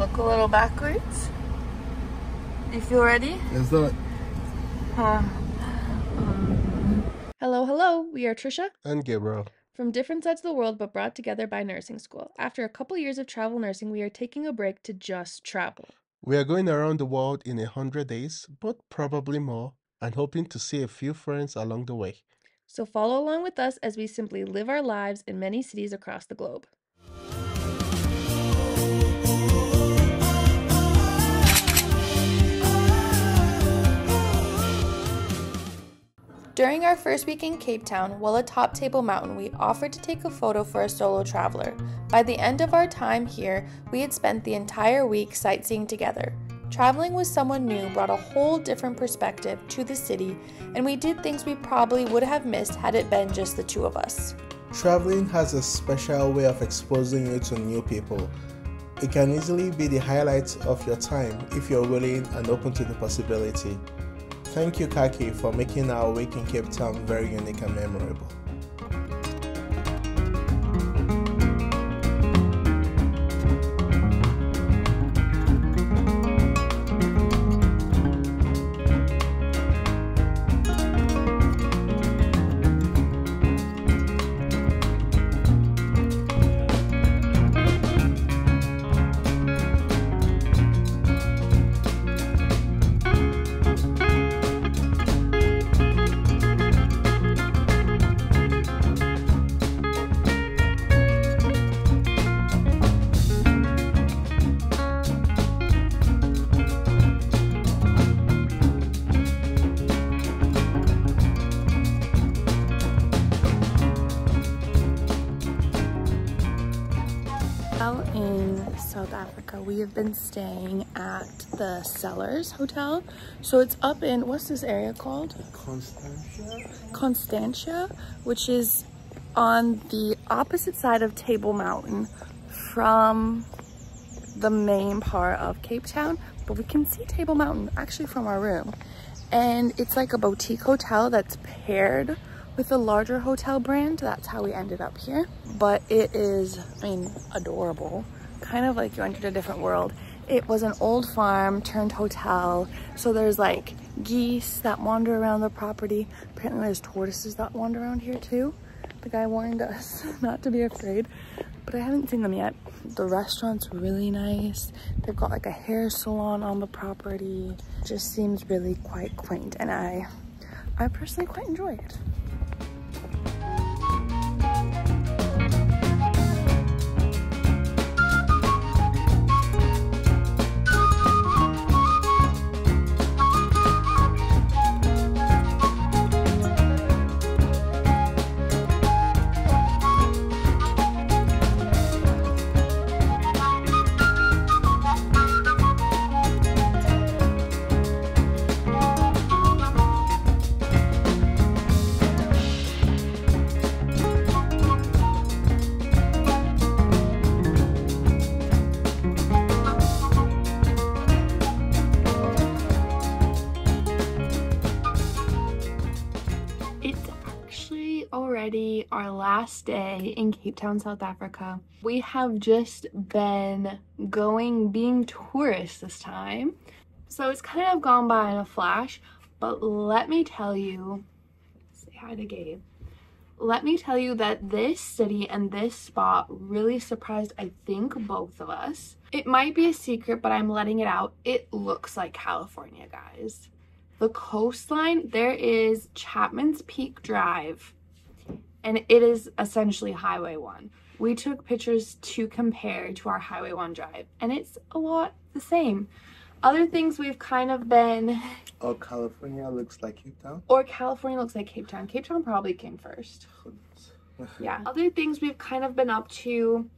Look a little backwards. You feel ready? Let's do it. Hello, hello. We are Trisha and Gabriel. From different sides of the world, but brought together by nursing school. After a couple years of travel nursing, we are taking a break to just travel. We are going around the world in 100 days, but probably more, and hoping to see a few friends along the way. So follow along with us as we simply live our lives in many cities across the globe. During our first week in Cape Town, while atop Table Mountain, we offered to take a photo for a solo traveler. By the end of our time here, we had spent the entire week sightseeing together. Traveling with someone new brought a whole different perspective to the city, and we did things we probably would have missed had it been just the two of us. Traveling has a special way of exposing you to new people. It can easily be the highlight of your time if you're willing and open to the possibility. Thank you, Kaki, for making our week in Cape Town very unique and memorable. In South Africa, we have been staying at the Cellars Hotel. So it's up in, what's this area called? Constantia, which is on the opposite side of Table Mountain from the main part of Cape Town. But we can see Table Mountain actually from our room. And it's like a boutique hotel that's paired with a larger hotel brand. That's how we ended up here. But it is, I mean, adorable. Kind of like you entered a different world. It was an old farm turned hotel. So there's like geese that wander around the property. Apparently there's tortoises that wander around here too. The guy warned us not to be afraid, but I haven't seen them yet. The restaurant's really nice. They've got like a hair salon on the property. It just seems really quite quaint, and I personally quite enjoy it. Our last day in Cape Town, South Africa. We have just been being tourists this time. So it's kind of gone by in a flash, but let me tell you, say hi to Gabe. Let me tell you that this city and this spot really surprised, I think, both of us. It might be a secret, but I'm letting it out. It looks like California, guys. The coastline, there is Chapman's Peak Drive. And it is essentially Highway 1. We took pictures to compare to our Highway 1 drive, and it's a lot the same. Other things we've kind of been... Oh, California looks like Cape Town? Or California looks like Cape Town. Cape Town probably came first. Yeah. Other things we've kind of been up to,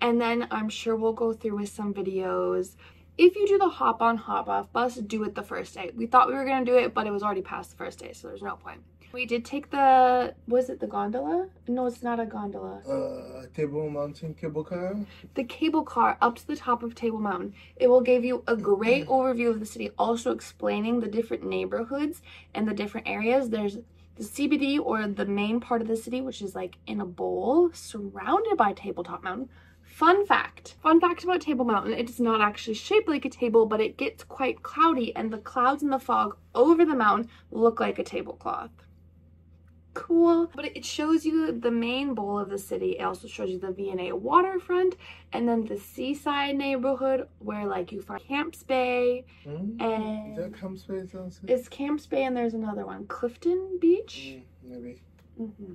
and then I'm sure we'll go through with some videos. If you do the hop-on, hop-off bus, do it the first day. We thought we were going to do it, but it was already past the first day, so there's no point. We did take the, was it the gondola? No, it's not a gondola. Table Mountain cable car? The cable car up to the top of Table Mountain. It will give you a great overview of the city, also explaining the different neighborhoods and the different areas. There's the CBD, or the main part of the city, which is like in a bowl, surrounded by Tabletop Mountain. Fun fact about Table Mountain, it is not actually shaped like a table, but it gets quite cloudy and the clouds and the fog over the mountain look like a tablecloth. Cool. But it shows you the main bowl of the city. It also shows you the V&A Waterfront and then the seaside neighborhood where like you find Camps Bay and... Is that Camps Bay? It's Camps Bay and there's another one. Clifton Beach? Maybe. Mm-hmm.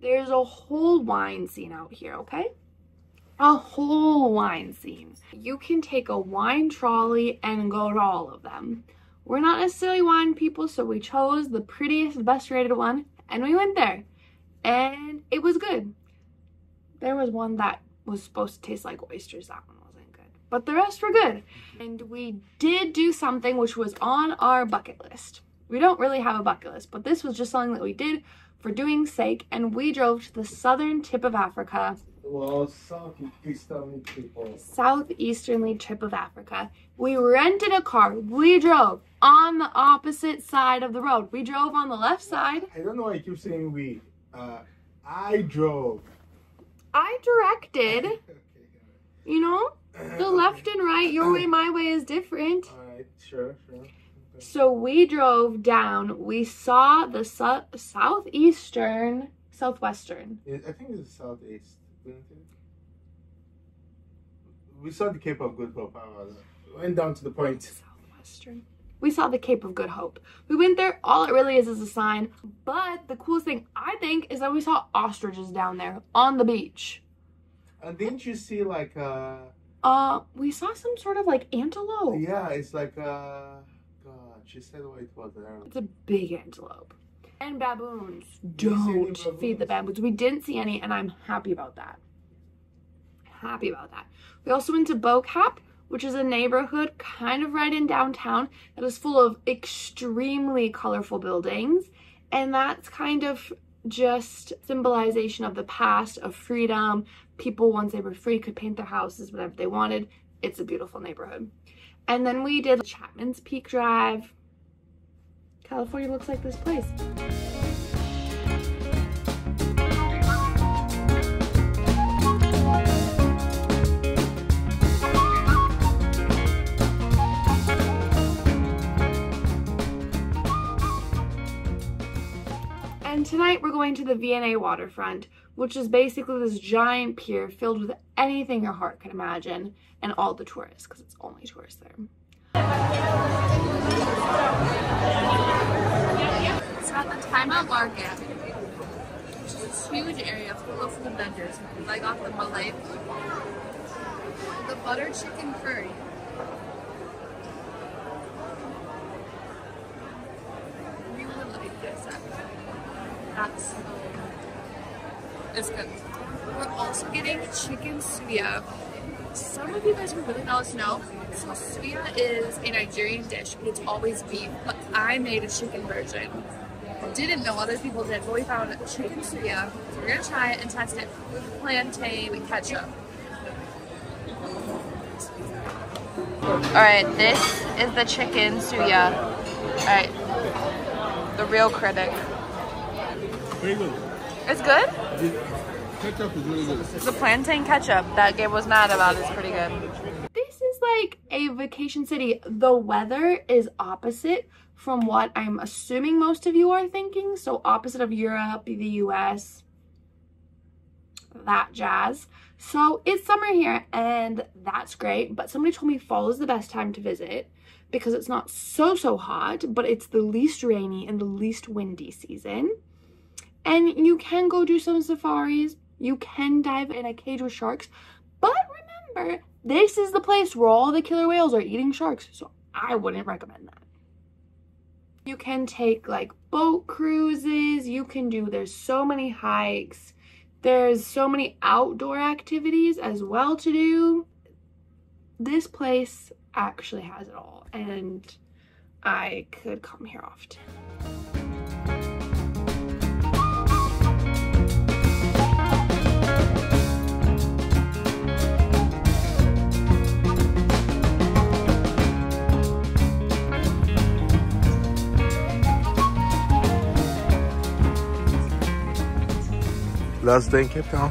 There's a whole wine scene out here, okay? A whole wine scene. You can take a wine trolley and go to all of them. We're not necessarily wine people, so we chose the prettiest, best rated one, and we went there. And it was good. There was one that was supposed to taste like oysters. That one wasn't good. But the rest were good. And we did do something which was on our bucket list. We don't really have a bucket list, but this was just something that we did for doing's sake, and we drove to the southern tip of Africa. Well, southeasternly tip of Africa. We rented a car. We drove on the opposite side of the road. We drove on the left side. I don't know why I keep saying we. I drove. I directed. Okay, you know, the left and right, your way, my way is different. All right, sure. So we drove down, we saw the southwestern. Yeah, I think it's southeast. We saw the Cape of Good Hope. Went down to the point. Southwestern. We saw the Cape of Good Hope. We went there. All it really is a sign. But the coolest thing, I think, is that we saw ostriches down there on the beach. And didn't you see like a... we saw some sort of like antelope. Yeah, it's like a... She said what it was there. It's a big antelope. And baboons. Don't feed the baboons. We didn't see any, and I'm happy about that. Happy about that. We also went to Bo Kaap, which is a neighborhood kind of right in downtown that is full of extremely colorful buildings. And that's kind of just symbolization of the past, of freedom. People, once they were free, could paint their houses whatever they wanted. It's a beautiful neighborhood. And then we did Chapman's Peak Drive. California looks like this place. And tonight we're going to the V&A Waterfront, which is basically this giant pier filled with anything your heart can imagine and all the tourists, because it's only tourists there. It's about the time of market, which is this huge area full of food vendors. I got the Malay food, the butter chicken curry. You would like this, actually. That's it's good. We're also getting chicken suya. Some of you guys were really let us know. So suya is a Nigerian dish, but it's always beef. But I made a chicken version. Didn't know other people did, but we found chicken suya. So we're gonna try it and test it with plantain ketchup. Alright, this is the chicken suya. Alright. The real critic. Very good. It's good? The ketchup is really good. The plantain ketchup that Gabe was mad about is pretty good. This is like a vacation city. The weather is opposite from what I'm assuming most of you are thinking. So opposite of Europe, the US, that jazz. So it's summer here and that's great. But somebody told me fall is the best time to visit because it's not so hot, but it's the least rainy and the least windy season. And you can go do some safaris, you can dive in a cage with sharks, but remember, this is the place where all the killer whales are eating sharks, so I wouldn't recommend that. You can take like boat cruises, you can do, there's so many hikes, there's so many outdoor activities as well to do. This place actually has it all, and I could come here often. Last day in Cape Town.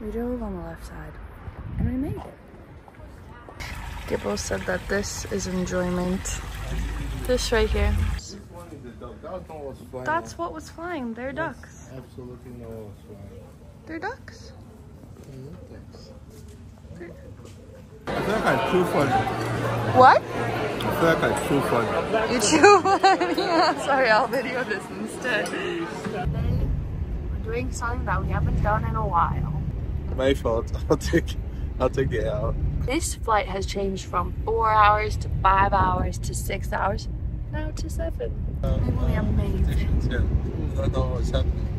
We drove on the left side and we made it. Gabriel said that this is enjoyment. This right here. That's what was flying. They're ducks. Absolutely no one was flying. They're ducks. I feel like I chew one. What? I feel like I chew one. You chew one? Yeah. Sorry, I'll video this instead. Then we're doing something that we haven't done in a while. My fault. I'll take the L. This flight has changed from 4 hours to 5 hours to 6 hours, now to 7. Really amazing. I don't know what's happening.